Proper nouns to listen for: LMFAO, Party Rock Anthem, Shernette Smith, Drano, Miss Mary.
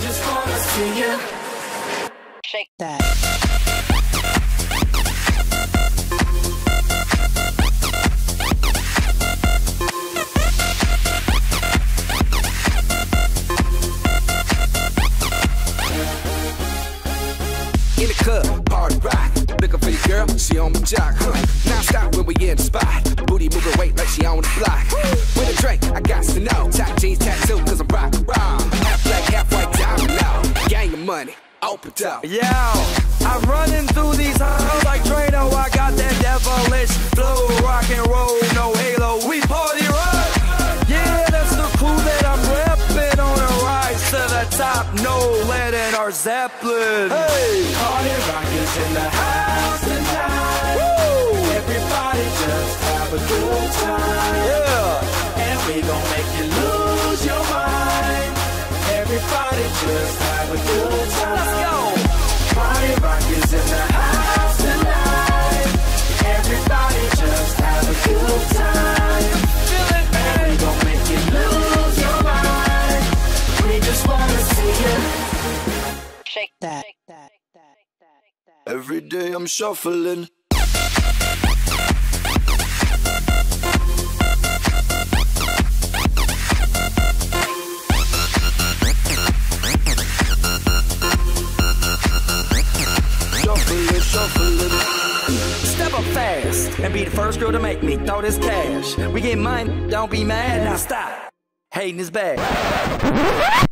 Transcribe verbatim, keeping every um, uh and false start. just wanna see you shake that. In the club, party rock, looking for your girl, she on my jock. Huh? Now stop when we in the spot, booty moving weight like she on the block. With a drink, I got to know, top jeans tattoo, cause I'm rock around. Half black, half white, diamond now, gang of money, open up. Yo, I'm running through these halls like Drano, I got that devilish flow, rock and roll, no halo, we party rock. Yeah, that's the crew that I'm reppin', on a rise to the top, no lead in our Zeppelin. Hey, party rockers in the house tonight. Woo! Everybody just have a good time. Yeah. We gon' make you lose your mind. Everybody just have a good time. Let's go. Party rock is in the house tonight. Everybody just have a good time. And we gon' make you lose your mind. We just wanna see you shake that. Every day I'm shuffling. Step up fast and be the first girl to make me throw this cash. We get money, don't be mad, now stop. Hating is bad.